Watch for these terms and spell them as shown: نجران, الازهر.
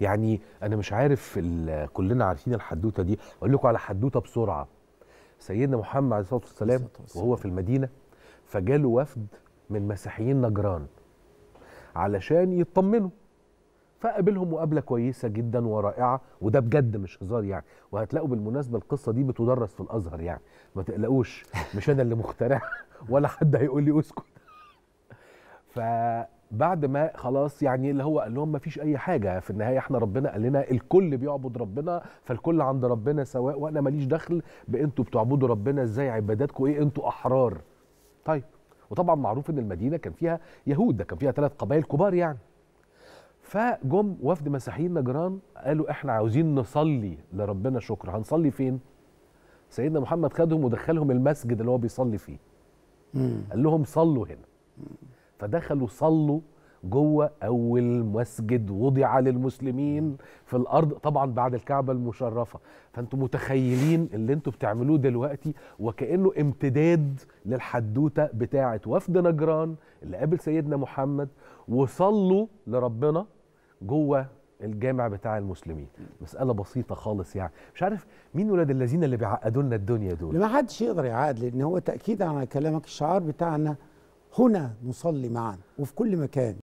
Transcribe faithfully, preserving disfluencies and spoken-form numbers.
يعني انا مش عارف، كلنا عارفين الحدوته دي. اقول لكم على حدوته بسرعه. سيدنا محمد عليه الصلاه والسلام وهو في المدينه فجاله وفد من مسيحيين نجران علشان يطمنوا، فقابلهم مقابله كويسه جدا ورائعه، وده بجد مش هزار يعني. وهتلاقوا بالمناسبه القصه دي بتدرس في الازهر، يعني ما تقلقوش، مش انا اللي مخترعها ولا حد هيقول لي اسكت. فبعد ما خلاص يعني اللي هو قال لهم ما فيش اي حاجه، في النهايه احنا ربنا قال لنا الكل بيعبد ربنا، فالكل عند ربنا سواء، وانا ماليش دخل بانتوا بتعبدوا ربنا ازاي، عباداتكم ايه، انتوا احرار. طيب، وطبعا معروف ان المدينه كان فيها يهود، ده كان فيها ثلاث قبائل كبار يعني. فجم وفد مسيحيين نجران قالوا احنا عاوزين نصلي لربنا شكر، هنصلي فين؟ سيدنا محمد خدهم ودخلهم المسجد اللي هو بيصلي فيه. مم. قال لهم صلوا هنا. مم. فدخلوا صلوا جوه اول مسجد وضع للمسلمين. مم. في الارض طبعا بعد الكعبه المشرفه. فانتم متخيلين اللي انتم بتعملوه دلوقتي، وكانه امتداد للحدوته بتاعه وفد نجران اللي قابل سيدنا محمد وصلوا لربنا جوه الجامع بتاع المسلمين. مسألة بسيطة خالص يعني، مش عارف مين ولاد الذين اللي بيعقدوا لنا الدنيا دول. ما حدش يقدر يعقد، لأن هو تأكيد على كلامك. الشعار بتاعنا هنا نصلي معا وفي كل مكان،